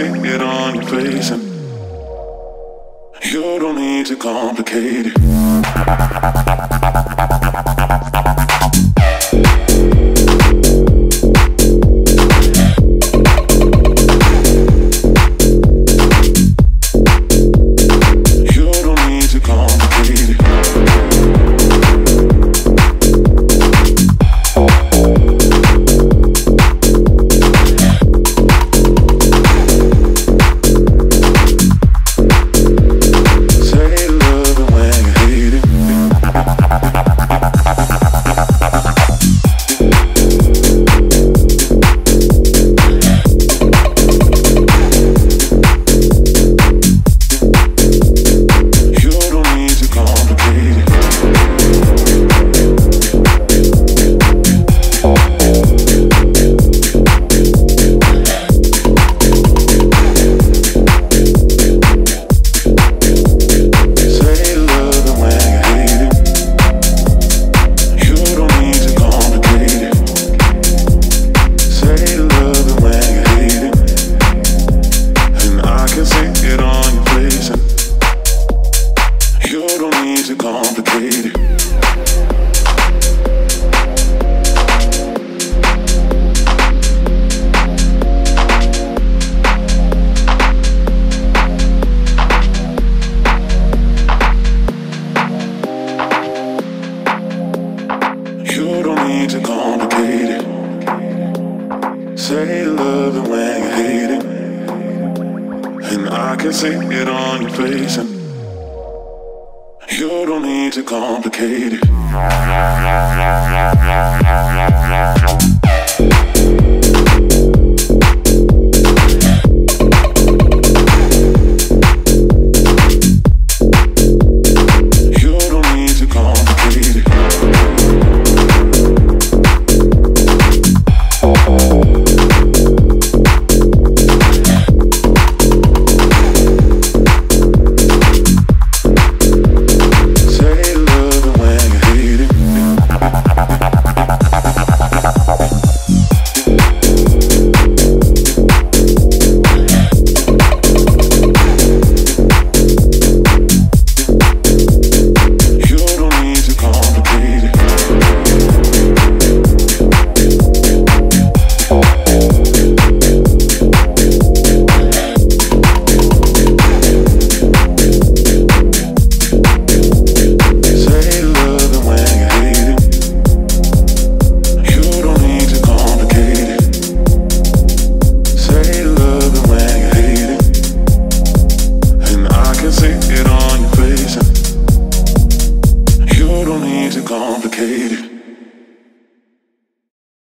see it on your face, and you don't need to complicate it. Say you love it when you hate it, and I can see it on your face, and you don't need to complicate it.